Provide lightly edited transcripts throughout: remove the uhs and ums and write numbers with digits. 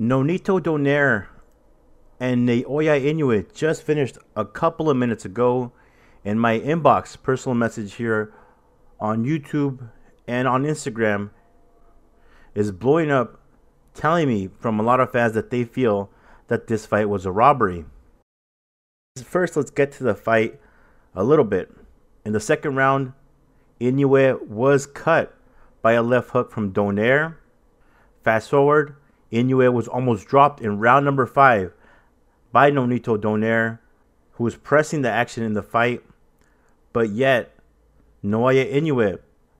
Nonito Donaire and Naoya Inoue just finished a couple of minutes ago in my inbox personal message here on YouTube and on Instagram is blowing up, telling me from a lot of fans that they feel that this fight was a robbery. First, let's get to the fight a little bit. In the second round, Inoue was cut by a left hook from Donaire. Fast forward, Inoue was almost dropped in round number 5 by Nonito Donaire, who was pressing the action in the fight, but yet Naoya Inoue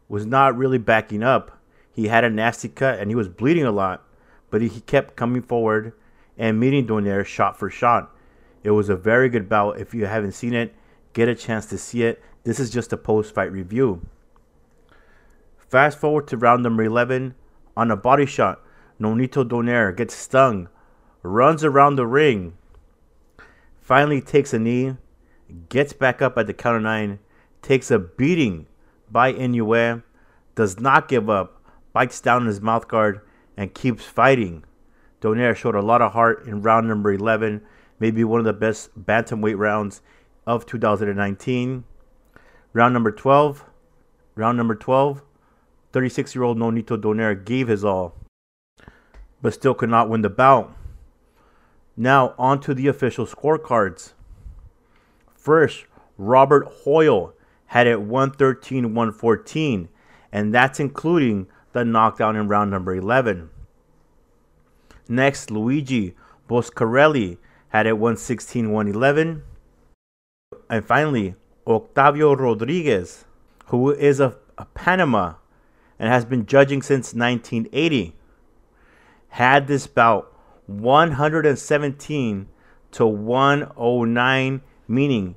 was not really backing up. He had a nasty cut and he was bleeding a lot, but he kept coming forward and meeting Donaire shot for shot. It was a very good bout. If you haven't seen it, get a chance to see it. This is just a post-fight review. Fast forward to round number 11. On a body shot, Nonito Donaire gets stung, runs around the ring, finally takes a knee, gets back up at the count of 9, takes a beating by Inoue, does not give up, bites down his mouth guard, and keeps fighting. Donaire showed a lot of heart in round number 11, maybe one of the best bantamweight rounds of 2019. Round number 12, 36-year-old Nonito Donaire gave his all, but still could not win the bout. Now, on to the official scorecards. First, Robert Hoyle had it 113-114, and that's including the knockdown in round number 11. Next, Luigi Boscarelli had it 116-111. And finally, Octavio Rodriguez, who is of Panama and has been judging since 1980, had this bout 117-109, meaning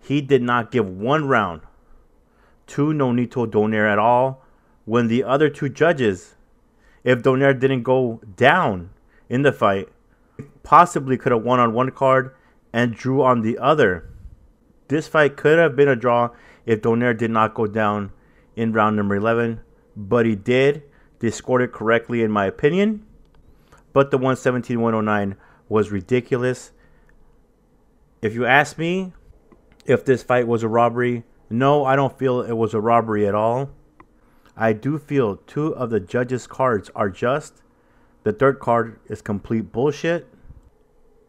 he did not give one round to Nonito Donaire at all, when the other two judges, if Donaire didn't go down in the fight, possibly could have won on one card and drew on the other. This fight could have been a draw if Donaire did not go down in round number 11, but he did. They scored it correctly in my opinion, but the 117-109 was ridiculous. If you ask me if this fight was a robbery, no, I don't feel it was a robbery at all. I do feel two of the judges' cards are just. The third card is complete bullshit.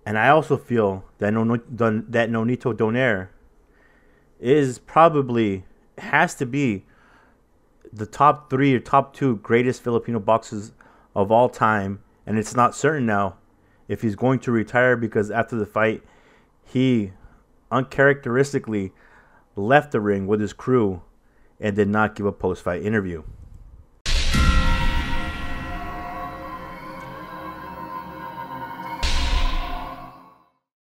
And I also feel that Nonito Donaire has to be the top 3 or top 2 greatest Filipino boxers of all time, and it's not certain now if he's going to retire, because after the fight he uncharacteristically left the ring with his crew and did not give a post-fight interview.